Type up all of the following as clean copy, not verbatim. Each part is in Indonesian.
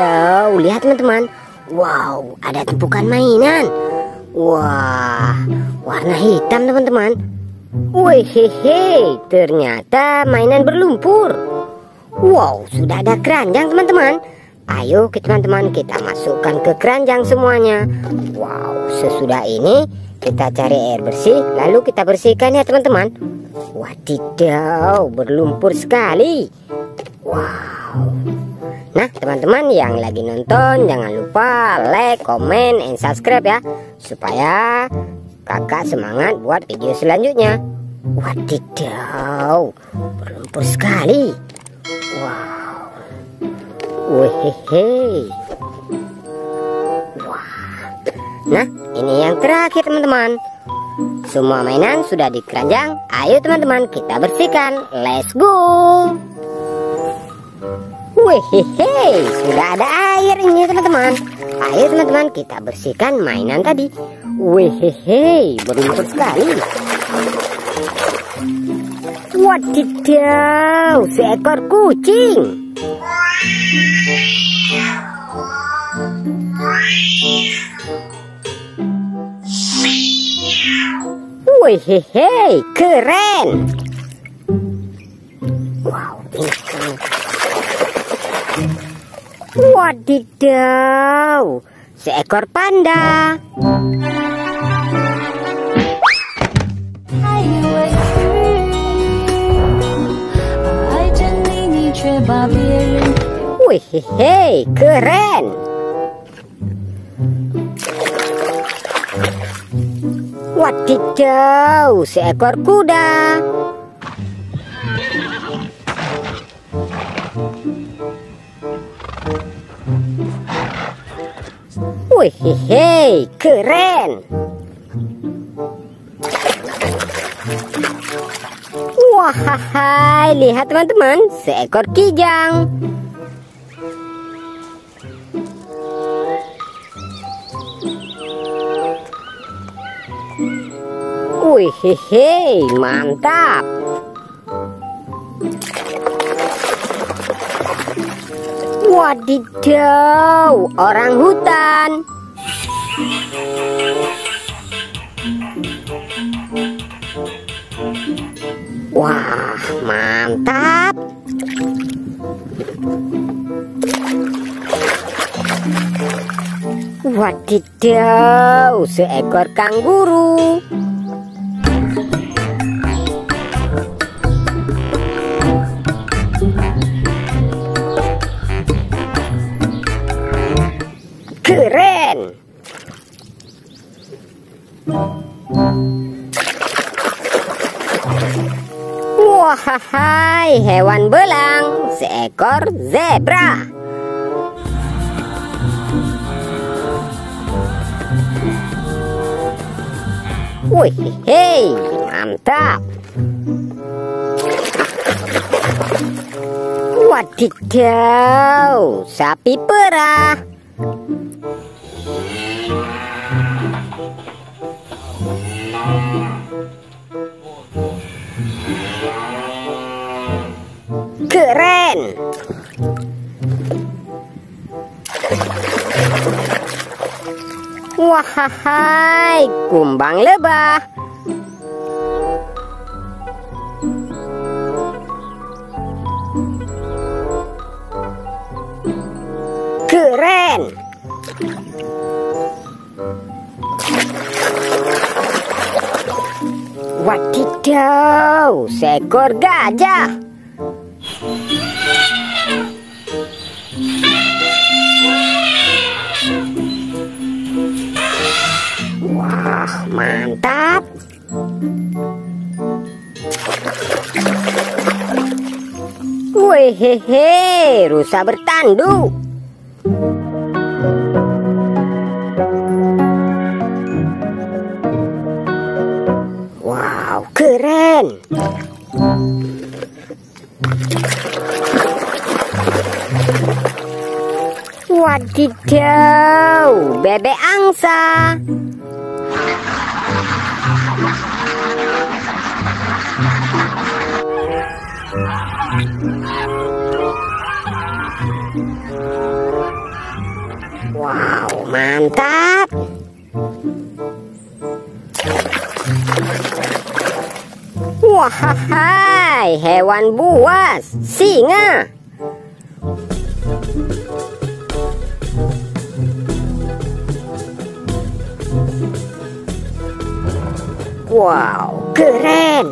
Wow, lihat teman-teman. Wow, ada tumpukan mainan. Wah, warna hitam teman-teman. Wih, hehe, ternyata mainan berlumpur. Wow, sudah ada keranjang teman-teman. Ayo teman-teman, kita masukkan ke keranjang semuanya. Wow, sesudah ini kita cari air bersih, lalu kita bersihkan ya teman-teman. Wadidaw, berlumpur sekali. Wow. Nah teman-teman yang lagi nonton, jangan lupa like, komen, and subscribe ya, supaya kakak semangat buat video selanjutnya. Wadidaw, berlumpur sekali. Wow. Wehehe. Wah. Nah ini yang terakhir teman-teman. Semua mainan sudah di keranjang. Ayo teman-teman kita bersihkan. Let's go. Wih, sudah ada air ini teman-teman. Ayo teman-teman kita bersihkan mainan tadi. Wih, berlumpur sekali. Wadidaw, seekor kucing. Wih, keren. Wow, ini keren. Wadidaw, seekor panda. Wih, keren. Wadidaw, seekor kuda. Wih, keren. Wahai, lihat teman-teman, seekor kijang. Wih, mantap. Wadidaw, orang hutan. Wah, mantap. Wadidaw, seekor kanguru. Keren. Wahai, hewan belang, seekor zebra. Wih, mantap. Wadidaw, sapi perah. Keren. Wahai, kumbang lebah. Keren. Wadidaw, seekor gajah. Wah, mantap. Wih, rusa bertanduk. Wow, keren. Wadidaw, bebek angsa. Wow, mantap. Wahai, hewan buas, singa. Wow, keren.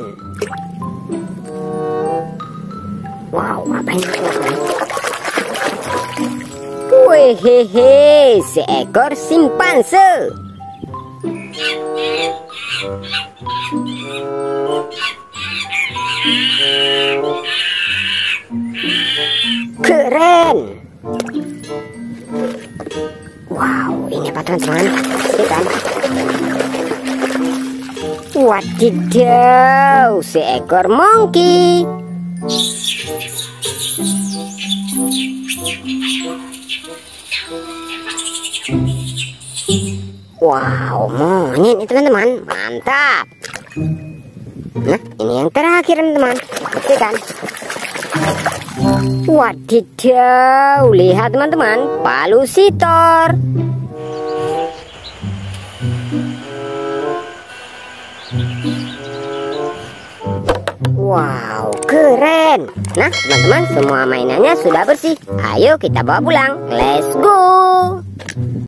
Wow, apa ini? Wehehe, seekor simpanse. Keren. Wow, ini apa teman-teman? Lihat. Wadidaw, seekor monkey. Wow, monyet nih teman-teman, mantap. Nah, ini yang terakhir teman-teman, oke kan? Wadidaw, lihat teman-teman, palu sitor. Wow, keren. Nah, teman-teman, semua mainannya sudah bersih. Ayo kita bawa pulang. Let's go.